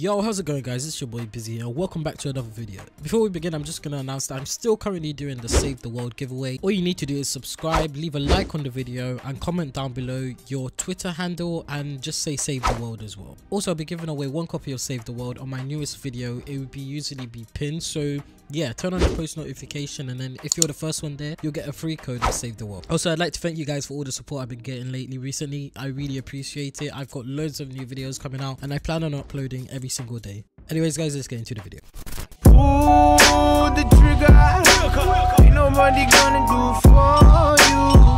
Yo, how's it going, guys? It's your boy Busy here. Welcome back to another video. Before we begin, I'm just gonna announce that I'm still currently doing the Save the World giveaway. All you need to do is subscribe, leave a like on the video, and comment down below your Twitter handle, and just say Save the World as well. Also, I'll be giving away one copy of Save the World on my newest video. It would usually be pinned, so yeah, turn on the post notification, and then if you're the first one there, you'll get a free code of Save the World. Also, I'd like to thank you guys for all the support I've been getting recently. I really appreciate it. I've got loads of new videos coming out, and I plan on uploading every single day. Anyways, guys, let's get into the video. Pull the trigger. Ain't nobody gonna do for you.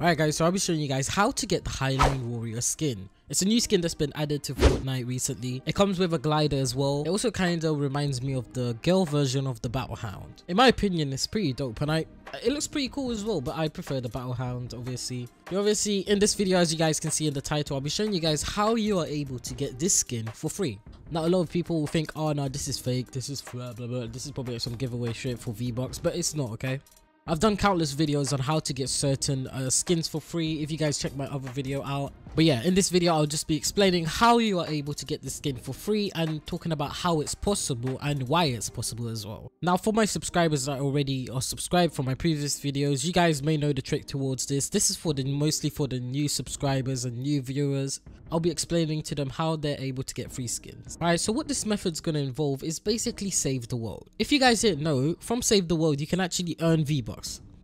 Alright guys, so I'll be showing you guys how to get the Highland Warrior skin. It's a new skin that's been added to Fortnite recently. It comes with a glider as well. It also kind of reminds me of the girl version of the Battle Hound. In my opinion, it's pretty dope, and it looks pretty cool as well, but I prefer the Battle Hound, obviously. Obviously, in this video, as you guys can see in the title, I'll be showing you guys how you are able to get this skin for free. Now, a lot of people will think, oh no, this is fake, this is blah blah blah, this is probably some giveaway shit for V-Bucks, but it's not, okay? I've done countless videos on how to get certain skins for free, if you guys check my other video out. But yeah, in this video I'll just be explaining how you are able to get the skin for free and talking about how it's possible and why it's possible as well. Now, for my subscribers that already are subscribed from my previous videos, you guys may know the trick towards this. This is mostly for the new subscribers and new viewers. I'll be explaining to them how they're able to get free skins. Alright, so what this method's gonna involve is basically Save the World. If you guys didn't know, from Save the World you can actually earn V-Bucks.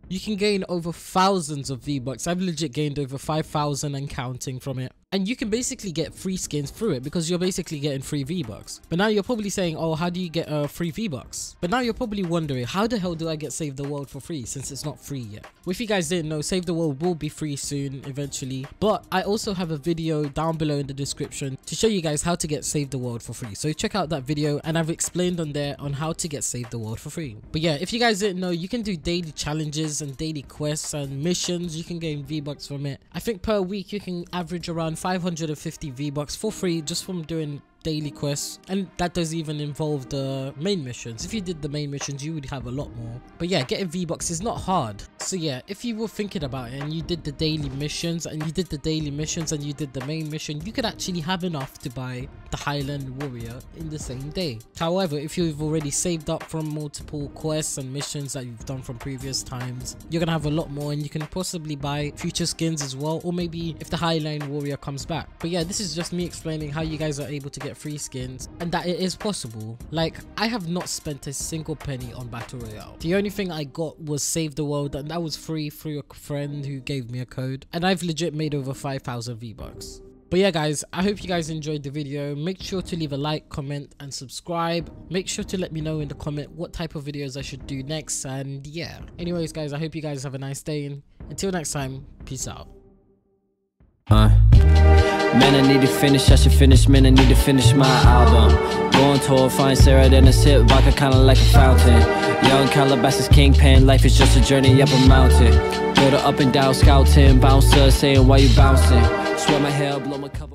You can gain over thousands of V-Bucks. I've legit gained over 5,000 and counting from it. And you can basically get free skins through it because you're basically getting free V-Bucks. But now you're probably saying, oh, how do you get free V-Bucks? But now you're probably wondering, how the hell do I get Save the World for free since it's not free yet? Well, if you guys didn't know, Save the World will be free soon, eventually. But I also have a video down below in the description to show you guys how to get Save the World for free. So check out that video, and I've explained on there on how to get Save the World for free. But yeah, if you guys didn't know, you can do daily challenges and daily quests and missions. You can gain V-Bucks from it. I think per week you can average around 550 V-Bucks for free just from doing daily quests, and that doesn't even involve the main missions. If you did the main missions, you would have a lot more. But yeah, getting V-Bucks is not hard. So yeah, if you were thinking about it and you did the daily missions and you did the daily missions and you did the main mission, you could actually have enough to buy the Highland Warrior in the same day. However, if you've already saved up from multiple quests and missions that you've done from previous times, you're gonna have a lot more, and you can possibly buy future skins as well, or maybe if the Highland Warrior comes back. But yeah, this is just me explaining how you guys are able to get free skins and that it is possible. Like, I have not spent a single penny on Battle Royale. The only thing I got was Save the World, and that was free through a friend who gave me a code, and I've legit made over 5,000 V-Bucks. But yeah guys, I hope you guys enjoyed the video. Make sure to leave a like, comment, and subscribe. Make sure to let me know in the comment what type of videos I should do next, and yeah. Anyways guys, I hope you guys have a nice day, and until next time, peace out. Man, I need to finish, I should finish, man, I need to finish my album. Going tall, find Sarah, then I sip vodka, kinda like a fountain. Young Calabasas, kingpin, life is just a journey up a mountain. Go to up and down, scouting, bouncer, saying why you bouncing. Sweat my hair, blow my cover.